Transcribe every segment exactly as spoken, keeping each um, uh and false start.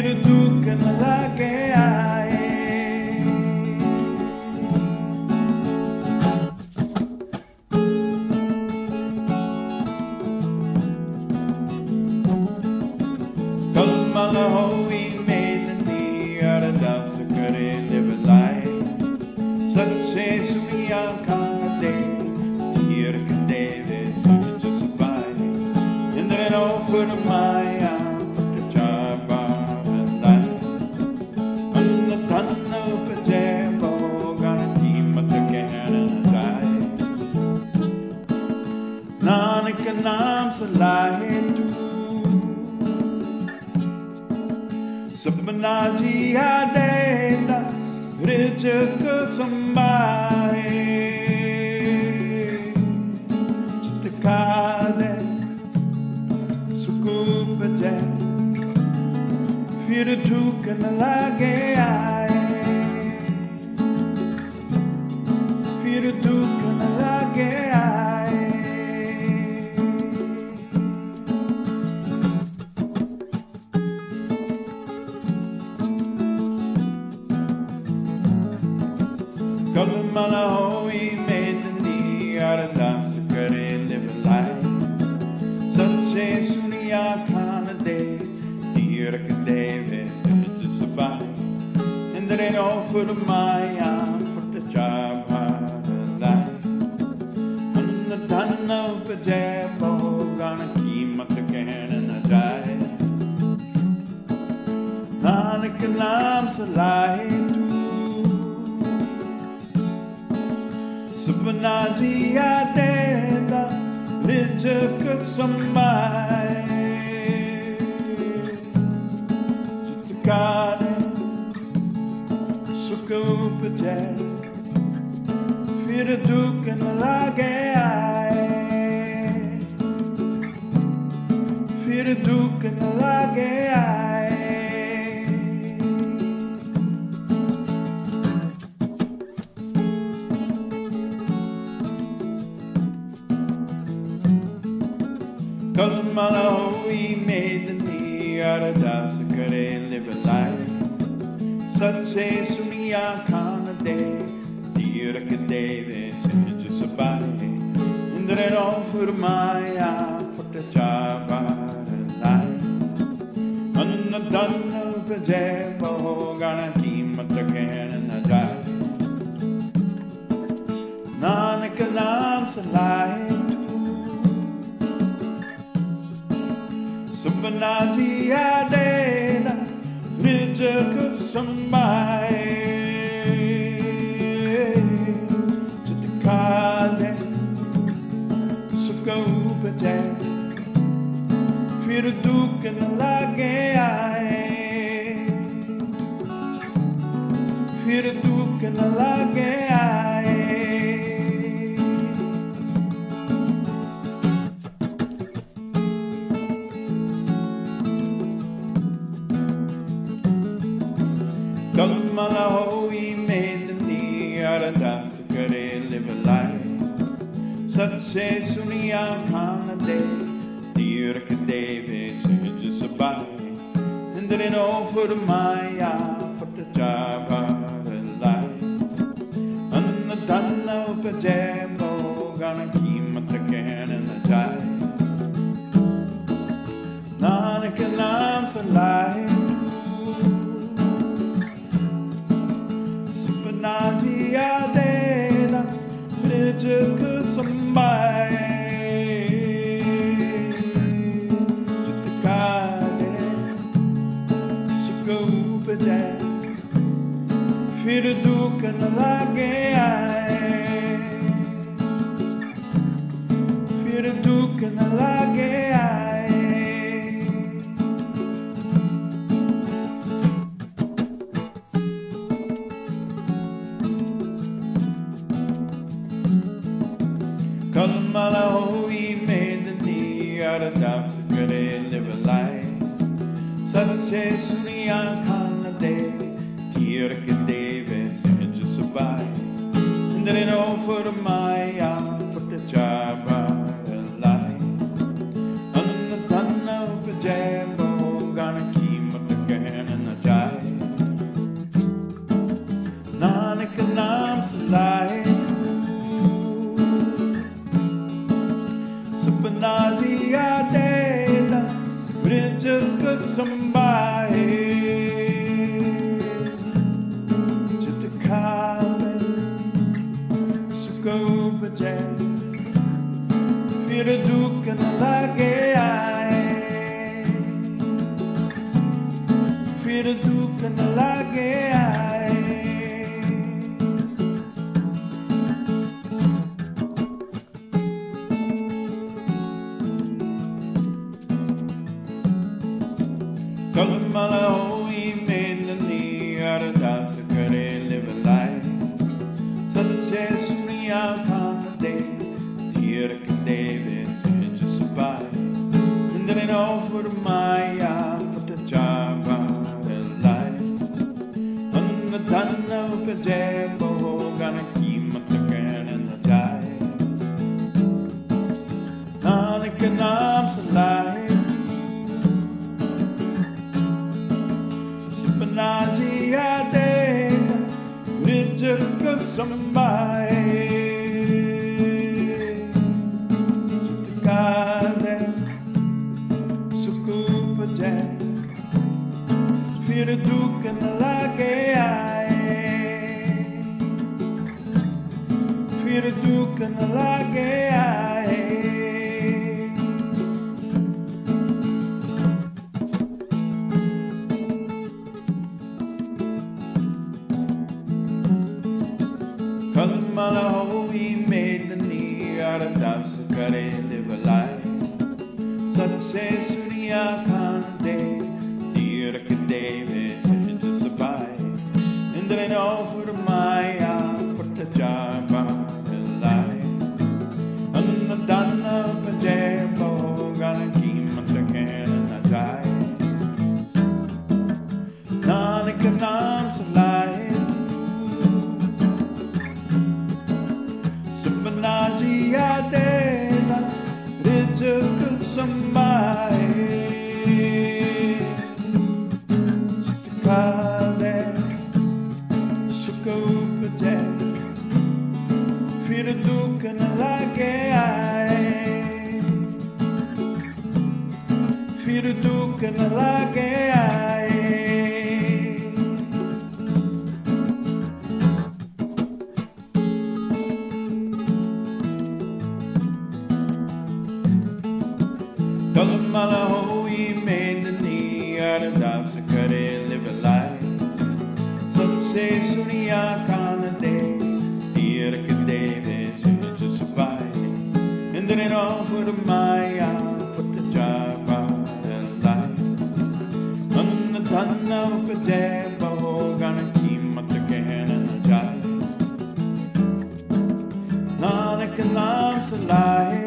फिर दुख न लगे आए। कलमल होई मेदनी अरदास करे ने बजाए, सच्चे सुनिया खाते hier gededen zitten tussen beiden in de open maai. Nanak naam se lahe tu, sapna jiya dena rijak sambhare, chitkade sukup jai, fir dukh na lage aaye, fir dukh na lage aaye। Kalmal hoee maydnee ardaas kare ne belaye, sachche suniya khan de tirk deve sach sabai, indre no for maya for the chabhadai, an dhan upje boh gan keemat kehna na jaye, nanak naam se lahe tu, sapna jiya dena rijak sambhare, chitkade sukh upje fir dukh na lage aaye, fir dukh na lage aaye। कलमल होई मेदनी अरदास करे ने बजाए, सच्चे सुनिया खान दे तीरक देवे सहज सबाए, Indra no फरमाया फट चाबार लाए, अन्न धन उपजे बहु गण कीमत कहन न जाए, नानक नाम से लाए sapna jiya dena rijak sambhare, chitkade sukh upje fir dukh na lage aaye, fir dukh na lage aaye। कलमल होई मेदनी अरदास करे ने बजाए, सच्चे सुनिया खान दे तीरक देवे सहज सबाए, इंद्र नो फरमाया फट चाबार लाए, अन्न धन उपजे बहु गण कीमत कहन न जाए, नानक नाम से लाए jiya dena rijak sambhare, chitkade sukh upje fir dukh na lage aaye, fir dukh na lage aaye। कलमल होई मेदनी अरदास करे ने बजाए, सच्चे सुनिया खान दे तीरक देवे सहज सबाए, इंद्र नो फरमाया फट चाबार लाए, अन्न धन उपजे बहु गण कीमत कहन Kalmal ho-ee maydnee, ardas kare live life. Success me out on the day, here can Davis to survive. And then it all for my out of the job of the life. On the done of the jabbo, gonna keep up the can and the die. None of the arms alive. Kalmal ho-ee maydnee, ardas kare live life. Success niya khan de, dear ke Davis to survive. And then over my out for the job of life. And the done of the jabbo, gonna keep up the can and I die. None of the times of life. Kalmal ho-ee maydnee, ardas kare live life. Success niya khan de, dear ke Davis to survive. And then it all for the Maya, for the job and life. None the done of the jabbo, gonna keep up the can and the jive. None of the lambs alive.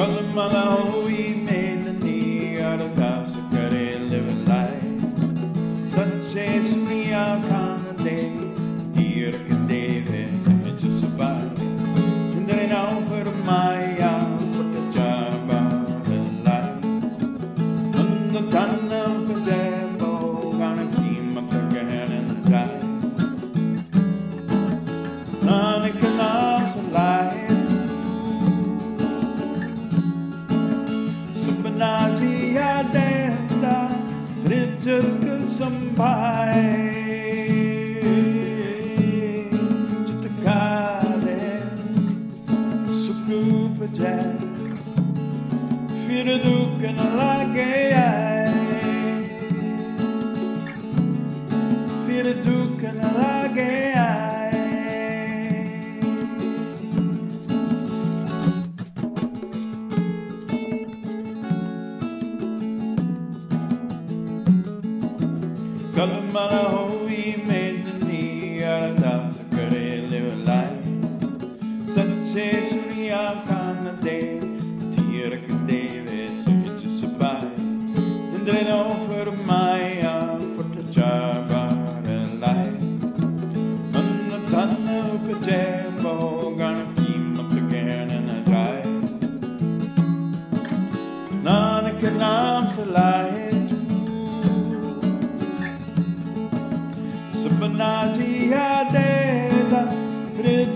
Kalmal ho-ee maydnee, ardas kare live life. Success niya khan de, dear ke Davis to survive. And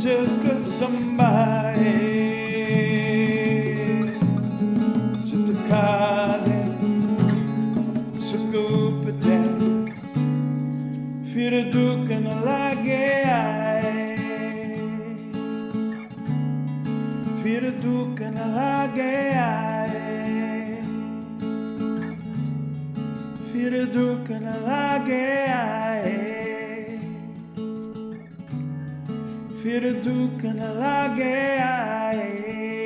जग संभाए चुटकारे सुकूप जाए फिर दुख न लागे आए फिर दुख न लागे आए फिर दुख न लागे आए फिर दुख न लागे आए।